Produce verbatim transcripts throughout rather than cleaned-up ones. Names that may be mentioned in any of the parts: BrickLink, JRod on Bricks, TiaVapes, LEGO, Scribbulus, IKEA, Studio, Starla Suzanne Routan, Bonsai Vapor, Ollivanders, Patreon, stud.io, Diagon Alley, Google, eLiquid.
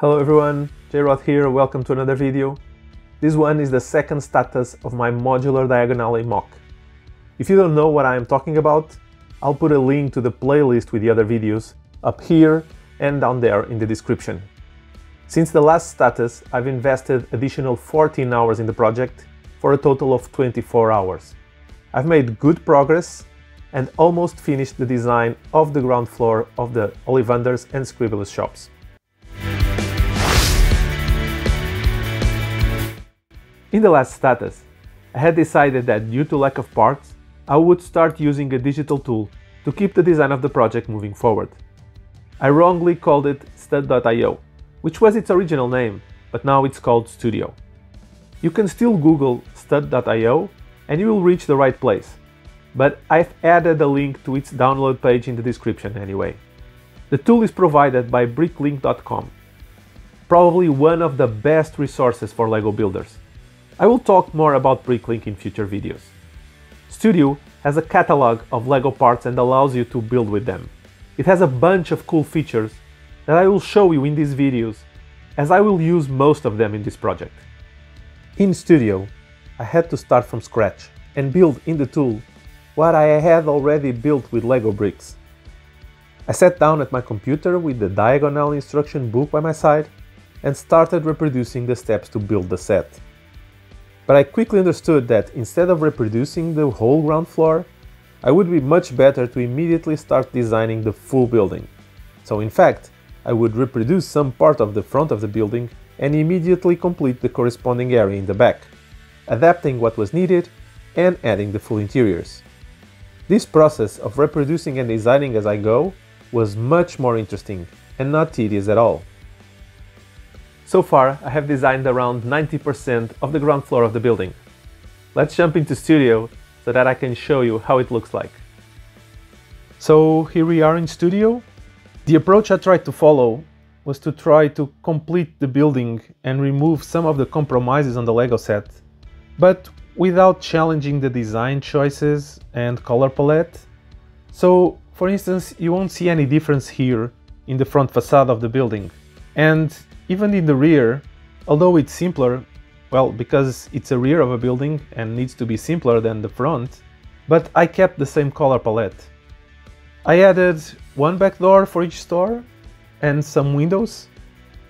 Hello everyone, JRod here, welcome to another video. This one is the second status of my modular Diagon Alley mock. If you don't know what I am talking about, I'll put a link to the playlist with the other videos up here and down there in the description. Since the last status, I've invested additional fourteen hours in the project for a total of twenty-four hours. I've made good progress and almost finished the design of the ground floor of the Ollivanders and Scribbulus shops. In the last status, I had decided that due to lack of parts, I would start using a digital tool to keep the design of the project moving forward. I wrongly called it stud dot i o, which was its original name, but now it's called Studio. You can still Google stud dot i o and you will reach the right place, but I've added a link to its download page in the description anyway. The tool is provided by brick link dot com, probably one of the best resources for LEGO builders. I will talk more about BrickLink in future videos. Studio has a catalog of LEGO parts and allows you to build with them. It has a bunch of cool features that I will show you in these videos, as I will use most of them in this project. In Studio, I had to start from scratch and build in the tool what I had already built with LEGO bricks. I sat down at my computer with the Diagon Alley instruction book by my side and started reproducing the steps to build the set. But I quickly understood that instead of reproducing the whole ground floor, I would be much better to immediately start designing the full building. So in fact, I would reproduce some part of the front of the building and immediately complete the corresponding area in the back, adapting what was needed and adding the full interiors. This process of reproducing and designing as I go was much more interesting and not tedious at all. So far, I have designed around ninety percent of the ground floor of the building. Let's jump into Studio so that I can show you how it looks like. So here we are in Studio. The approach I tried to follow was to try to complete the building and remove some of the compromises on the LEGO set, but without challenging the design choices and color palette. So, for instance, you won't see any difference here in the front facade of the building. And even in the rear, although it's simpler, well, because it's a rear of a building and needs to be simpler than the front, but I kept the same color palette. I added one back door for each store and some windows,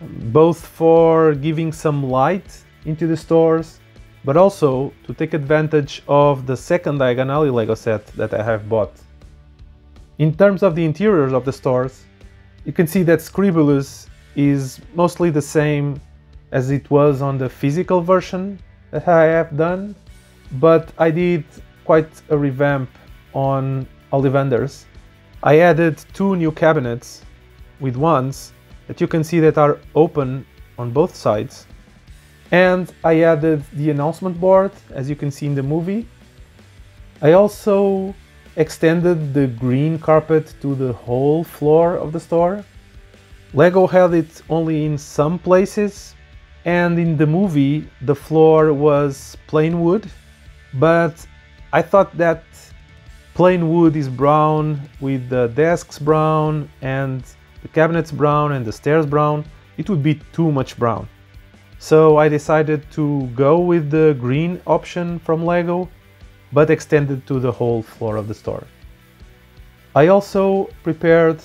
both for giving some light into the stores, but also to take advantage of the second Diagon Alley LEGO set that I have bought. In terms of the interiors of the stores, you can see that Scribbulus is mostly the same as it was on the physical version that I have done, but I did quite a revamp on Ollivanders. I added two new cabinets with ones that you can see that are open on both sides, and I added the announcement board as you can see in the movie. I also extended the green carpet to the whole floor of the store. LEGO had it only in some places, and in the movie the floor was plain wood, but I thought that plain wood is brown with the desks brown and the cabinets brown and the stairs brown. It would be too much brown. So I decided to go with the green option from LEGO, but extended to the whole floor of the store. I also prepared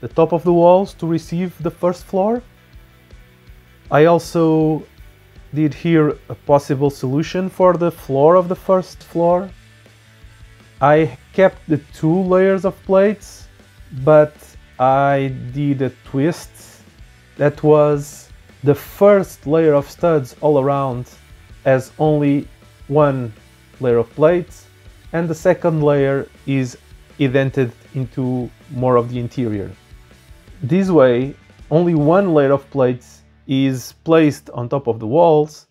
the top of the walls to receive the first floor. I also did here a possible solution for the floor of the first floor. I kept the two layers of plates, but I did a twist that was the first layer of studs all around as only one layer of plates, and the second layer is indented into more of the interior. This way, only one layer of plates is placed on top of the walls,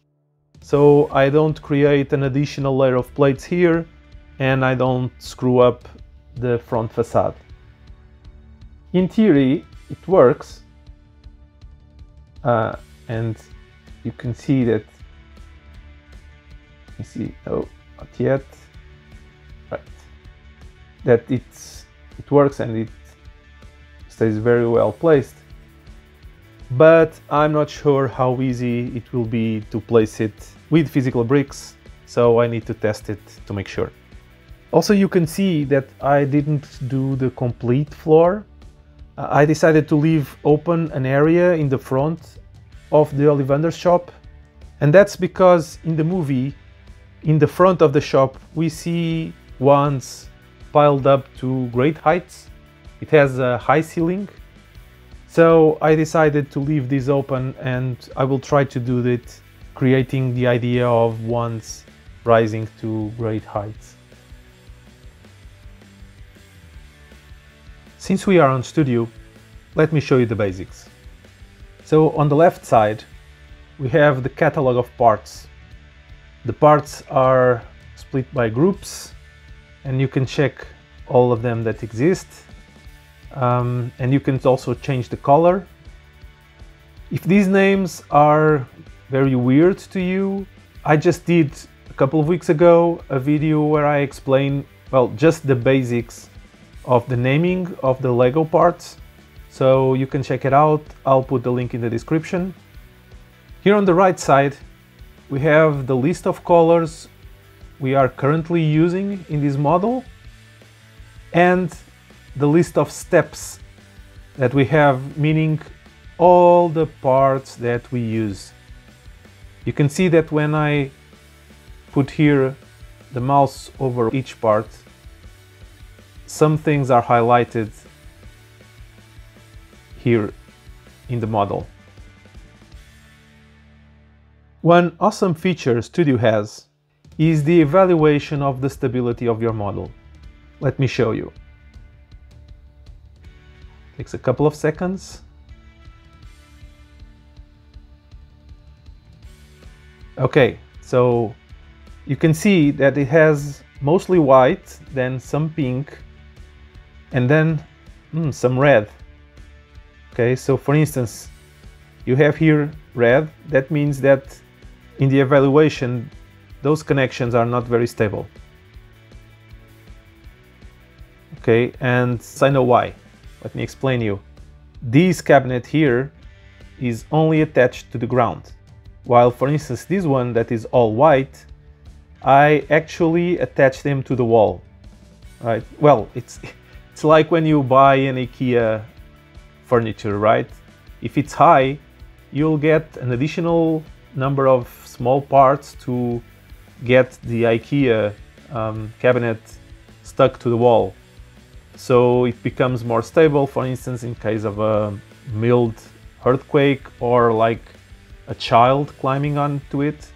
so I don't create an additional layer of plates here and I don't screw up the front facade. In theory, it works, uh, and you can see that. You see, oh, not yet. Right, that it's it works and it stays very well placed. but I'm not sure how easy it will be to place it with physical bricks, so I need to test it to make sure. Also, you can see that I didn't do the complete floor. I decided to leave open an area in the front of the Ollivanders shop, and that's because in the movie, in the front of the shop, we see wands piled up to great heights. It has a high ceiling, so I decided to leave this open, and I will try to do it, creating the idea of wands rising to great heights. Since we are on Studio, let me show you the basics. So on the left side, we have the catalog of parts. The parts are split by groups, and you can check all of them that exist. Um, and you can also change the color. If these names are very weird to you, I just did a couple of weeks ago a video where I explain, well, just the basics of the naming of the LEGO parts, so you can check it out. I'll put the link in the description. Here on the right side, we have the list of colors we are currently using in this model and the list of steps that we have, meaning all the parts that we use. You can see that when I put here the mouse over each part, some things are highlighted here in the model. One awesome feature Studio has is the evaluation of the stability of your model. Let me show you. It takes a couple of seconds. Okay, so you can see that it has mostly white, then some pink, and then mm, some red. Okay, so for instance, you have here red. That means that in the evaluation, those connections are not very stable. Okay, and I know why. Let me explain you. This cabinet here is only attached to the ground, while for instance this one that is all white, I actually attach them to the wall. Right? Well, it's it's like when you buy an IKEA furniture, right? If it's high, you'll get an additional number of small parts to get the IKEA um, cabinet stuck to the wall, so it becomes more stable, for instance, in case of a mild earthquake or like a child climbing onto it.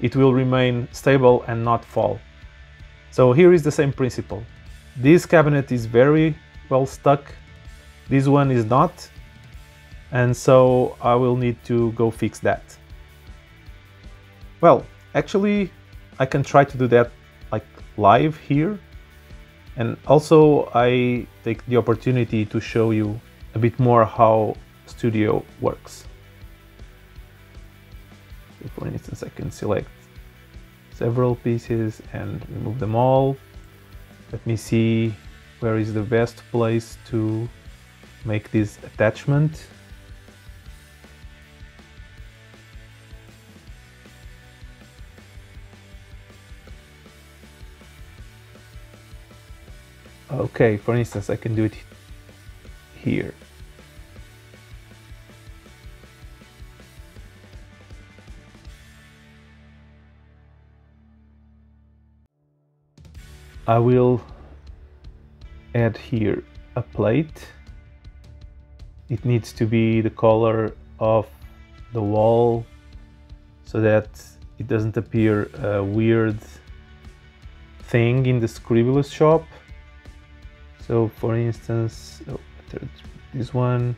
It will remain stable and not fall. So here is the same principle. This cabinet is very well stuck, this one is not, and so I will need to go fix that. Well, actually, I can try to do that like live here, and also I take the opportunity to show you a bit more how Studio works. For instance, I can select several pieces and remove them all. Let me see where is the best place to make this attachment. Okay, for instance, I can do it here. I will add here a plate. It needs to be the color of the wall so that it doesn't appear a weird thing in the Scribbulus shop. So for instance, oh, this one.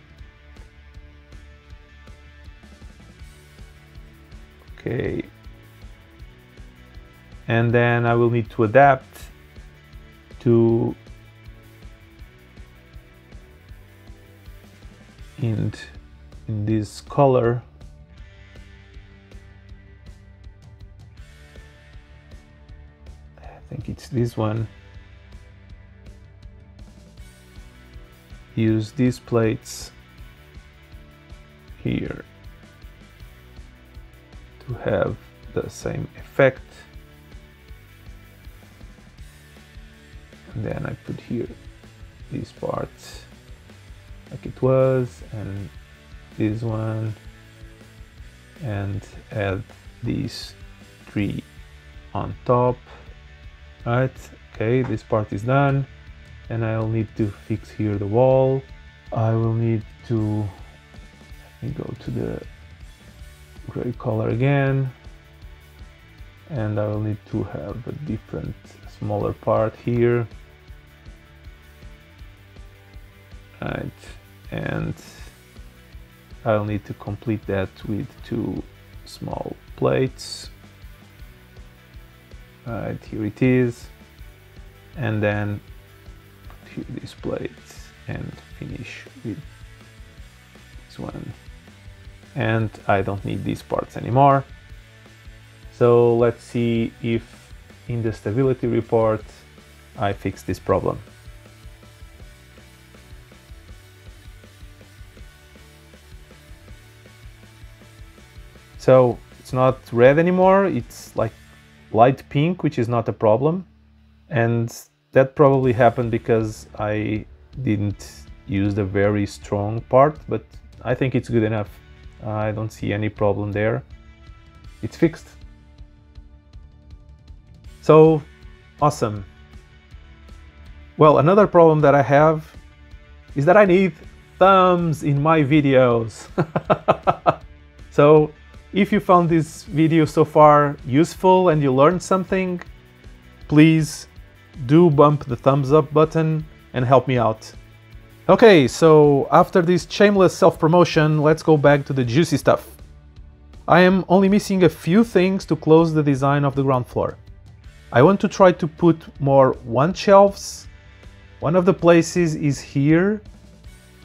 Okay. And then I will need to adapt to in in this color. I think it's this one. Use these plates here to have the same effect. And then I put here these parts like it was, and this one, and add these three on top. Right, okay, this part is done, and I'll need to fix here the wall. I will need to let me go to the gray color again, and I will need to have a different smaller part here. Right, and I'll need to complete that with two small plates. Right, here it is, and then put here these plates and finish with this one. And I don't need these parts anymore. So let's see if in the stability report I fix this problem. So it's not red anymore, it's like light pink, which is not a problem, and that probably happened because I didn't use the very strong part, but I think it's good enough. I don't see any problem there. It's fixed. So awesome. Well, another problem that I have is that I need thumbs in my videos. So if you found this video so far useful and you learned something, please do bump the thumbs up button and help me out. Okay, so after this shameless self-promotion, let's go back to the juicy stuff. I am only missing a few things to close the design of the ground floor. I want to try to put more one shelves. One of the places is here,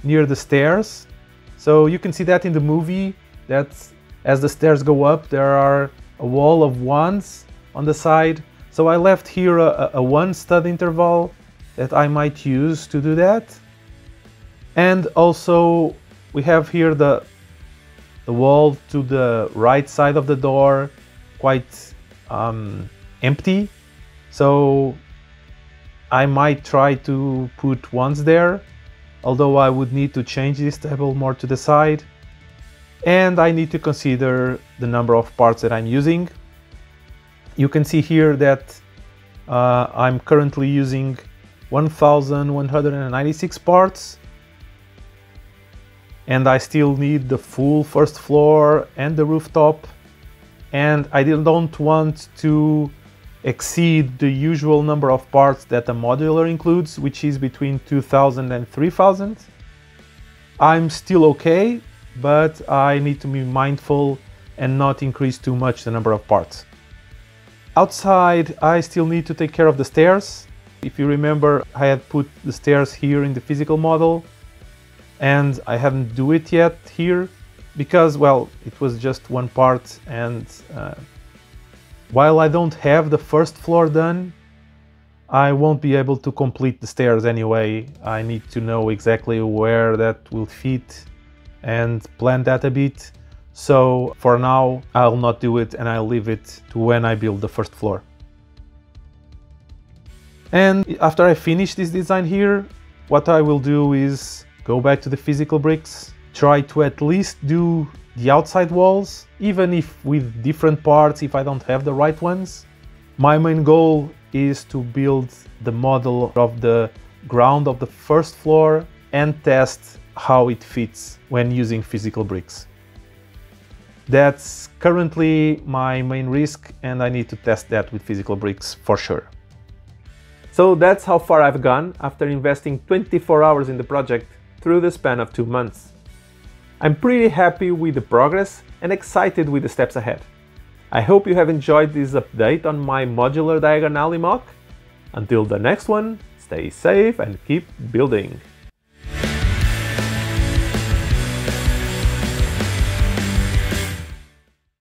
near the stairs. So you can see that in the movie. That's as the stairs go up, there are a wall of ones on the side. So I left here a, a one stud interval that I might use to do that. And also we have here the, the wall to the right side of the door, quite um, empty. So I might try to put ones there, although I would need to change this table more to the side. And I need to consider the number of parts that I'm using. You can see here that uh, I'm currently using one thousand one hundred ninety-six parts, and I still need the full first floor and the rooftop, and I don't want to exceed the usual number of parts that the modular includes, which is between two thousand and three thousand. I'm still okay, but I need to be mindful and not increase too much the number of parts. Outside, I still need to take care of the stairs. If you remember, I had put the stairs here in the physical model, and I haven't do it yet here because, well, it was just one part, and uh, while I don't have the first floor done, I won't be able to complete the stairs anyway. I need to know exactly where that will fit and plan that a bit. So for now, I'll not do it, and I'll leave it to when I build the first floor. And after I finish this design here, what I will do is go back to the physical bricks, try to at least do the outside walls, even if with different parts, if I don't have the right ones. My main goal is to build the model of the ground of the first floor and test how it fits when using physical bricks. That's currently my main risk, and I need to test that with physical bricks for sure. So that's how far I've gone after investing twenty-four hours in the project through the span of two months. I'm pretty happy with the progress and excited with the steps ahead. I hope you have enjoyed this update on my modular Diagon Alley mock. Until the next one, stay safe and keep building!